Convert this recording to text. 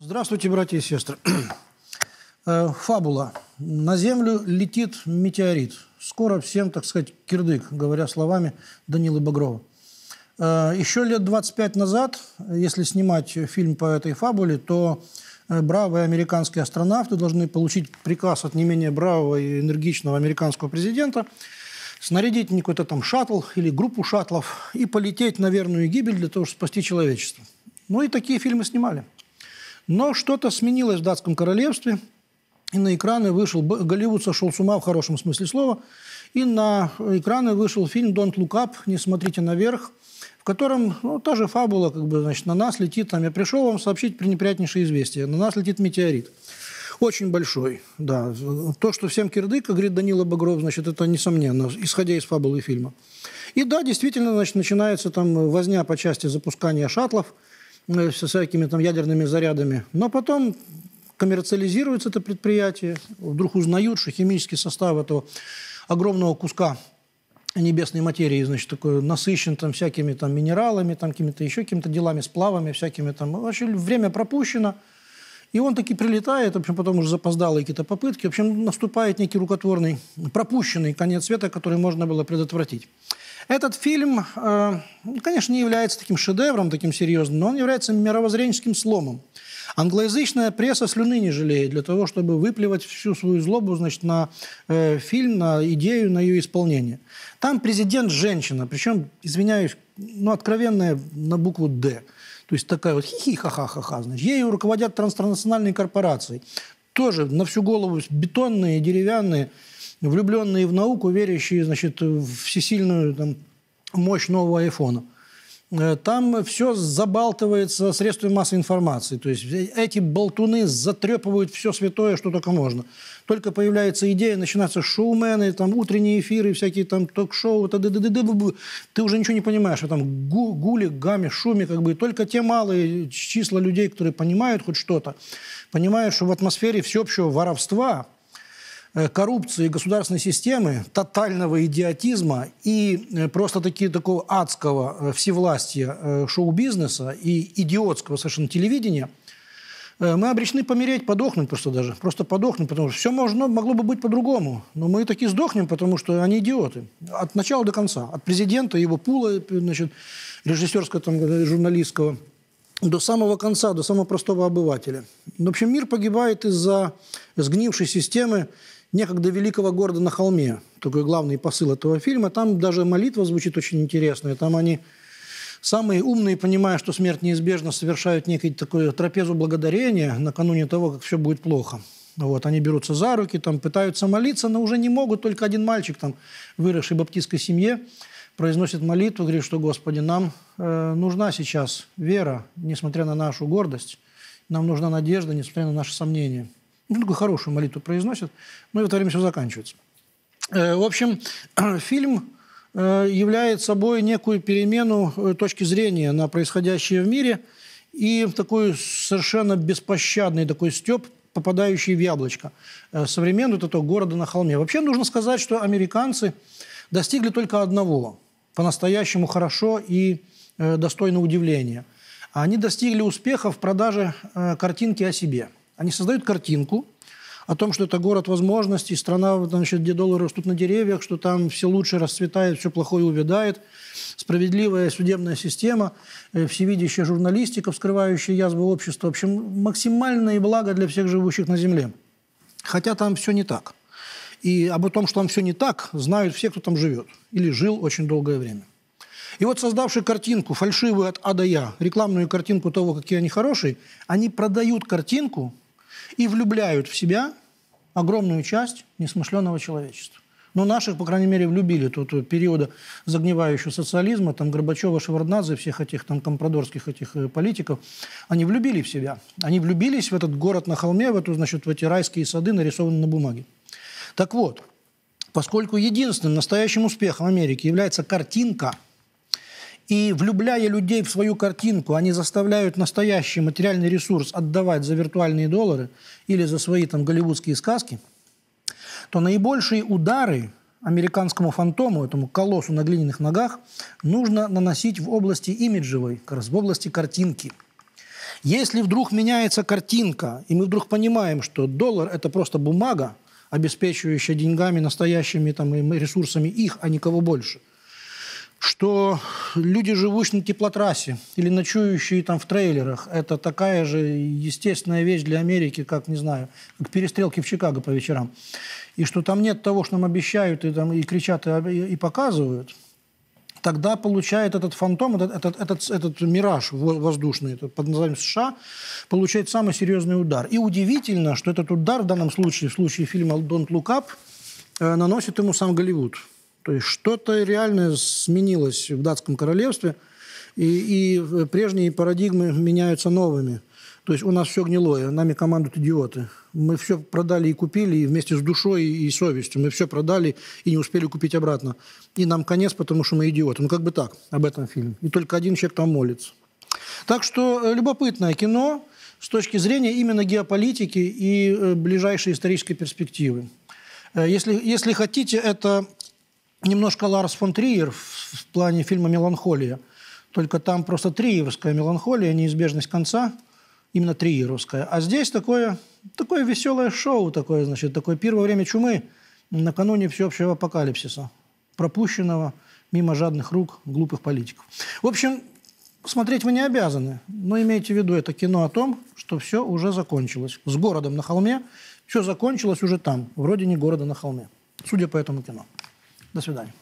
Здравствуйте, братья и сестры. Фабула. На Землю летит метеорит. Скоро всем, так сказать, кирдык, говоря словами Данилы Багрова. Еще лет 25 назад, если снимать фильм по этой фабуле, то бравые американские астронавты должны получить приказ от не менее бравого и энергичного американского президента снарядить какой-то там шаттл или группу шаттлов и полететь на верную гибель для того, чтобы спасти человечество. Ну и такие фильмы снимали. Но что-то сменилось в Датском королевстве, и на экраны вышел... Голливуд сошел с ума в хорошем смысле слова. И на экраны вышел фильм «Don't Look Up», «Не смотрите наверх», в котором, ну, та же фабула, как бы, значит, на нас летит... Там, я пришел вам сообщить пренеприятнейшее известие. На нас летит метеорит. Очень большой, да. То, что всем кирдык, как говорит Данила Багров, значит, это несомненно, исходя из фабулы фильма. И да, действительно, значит, начинается там возня по части запускания шаттлов со всякими там ядерными зарядами. Но потом коммерциализируется это предприятие, вдруг узнают, что химический состав этого огромного куска небесной материи, значит, такой насыщен там всякими там минералами, там какими-то еще какими-то делами, сплавами всякими там. Вообще время пропущено. И он таки прилетает, в общем, потом уже запоздалые какие-то попытки. В общем, наступает некий рукотворный, пропущенный конец света, который можно было предотвратить. Этот фильм, конечно, не является таким шедевром, таким серьезным, но он является мировоззренческим сломом. Англоязычная пресса слюны не жалеет для того, чтобы выплевать всю свою злобу, значит, на фильм, на идею, на ее исполнение. Там президент женщина, причем, извиняюсь, ну, откровенная на букву «Д». То есть такая вот хихи-ха-ха-ха-ха. Значит, ею руководят транснациональные корпорации. Тоже на всю голову бетонные, деревянные, влюбленные в науку, верящие, значит, в всесильную там мощь нового айфона. Там все забалтывается средствами массовой информации. То есть эти болтуны затрепывают все святое, что только можно. Только появляется идея, начинаются шоумены, там, утренние эфиры, всякие там ток-шоу. Ты уже ничего не понимаешь. А там гули, гамми, шуми. Как бы. Только те малые числа людей, которые понимают хоть что-то, понимают, что в атмосфере всеобщего воровства, коррупции государственной системы, тотального идиотизма и просто-таки такого адского всевластия шоу-бизнеса и идиотского совершенно телевидения, мы обречены помереть, подохнуть просто даже. Просто подохнуть, потому что все могло бы быть по-другому. Но мы таки сдохнем, потому что они идиоты. От начала до конца. От президента, его пула, значит, режиссерского, там, журналистского, до самого конца, до самого простого обывателя. В общем, мир погибает из-за сгнившей системы некогда великого города на холме. Такой главный посыл этого фильма. Там даже молитва звучит очень интересная. Там они, самые умные, понимая, что смерть неизбежна, совершают некую такую трапезу благодарения накануне того, как все будет плохо. Вот, они берутся за руки, там, пытаются молиться, но уже не могут. Только один мальчик, там, выросший в баптистской семье, произносит молитву, говорит, что, Господи, нам нужна сейчас вера, несмотря на нашу гордость. Нам нужна надежда, несмотря на наши сомнения. Ну, такую хорошую молитву произносит, но в это время все заканчивается. В общем, фильм является собой некую перемену точки зрения на происходящее в мире и такой совершенно беспощадный такой стёб, попадающий в яблочко современного этого города на холме. Вообще нужно сказать, что американцы достигли только одного, по-настоящему хорошо и достойно удивления. Они достигли успеха в продаже картинки о себе. Они создают картинку о том, что это город возможностей, страна, значит, где доллары растут на деревьях, что там все лучше расцветает, все плохое увядает, справедливая судебная система, всевидящая журналистика, вскрывающая язвы общества. В общем, максимальное благо для всех живущих на земле. Хотя там все не так. И об том, что там все не так, знают все, кто там живет или жил очень долгое время. И вот, создавшие картинку, фальшивую от А до Я, рекламную картинку того, какие они хорошие, они продают картинку и влюбляют в себя огромную часть несмышленного человечества. Но наших, по крайней мере, влюбили тут периода загнивающего социализма, там Горбачева, Шеварднадзе, всех этих там компрадорских этих политиков. Они влюбили в себя. Они влюбились в этот город на холме, в эту, значит, в эти райские сады, нарисованные на бумаге. Так вот, поскольку единственным настоящим успехом Америки является картинка, и влюбляя людей в свою картинку, они заставляют настоящий материальный ресурс отдавать за виртуальные доллары или за свои там голливудские сказки, то наибольшие удары американскому фантому, этому колоссу на глиняных ногах, нужно наносить в области имиджевой, как раз в области картинки. Если вдруг меняется картинка, и мы вдруг понимаем, что доллар – это просто бумага, обеспечивающая деньгами, настоящими там, ресурсами их, а никого больше, что люди, живущие на теплотрассе или ночующие там в трейлерах, это такая же естественная вещь для Америки, как, не знаю, как перестрелки в Чикаго по вечерам, и что там нет того, что нам обещают и, там, и кричат, и показывают, тогда получает этот фантом, этот мираж воздушный под названием США, получает самый серьезный удар. И удивительно, что этот удар в данном случае, в случае фильма «Don't Look Up», наносит ему сам Голливуд. То есть что-то реально сменилось в датском королевстве, и прежние парадигмы меняются новыми. То есть у нас все гнилое, нами командуют идиоты. Мы все продали и купили, и вместе с душой и совестью. Мы все продали и не успели купить обратно. И нам конец, потому что мы идиоты. Ну как бы так об этом фильме. И только один человек там молится. Так что любопытное кино с точки зрения именно геополитики и ближайшей исторической перспективы. Если хотите, это немножко Ларс фон Триер в плане фильма «Меланхолия». Только там просто триеровская меланхолия, неизбежность конца. Именно триеровская. А здесь такое веселое шоу, такое первое время чумы накануне всеобщего апокалипсиса, пропущенного мимо жадных рук глупых политиков. В общем, смотреть вы не обязаны, но имейте в виду, это кино о том, что все уже закончилось. С городом на холме все закончилось уже там, в родине города на холме. Судя по этому кино. До свидания.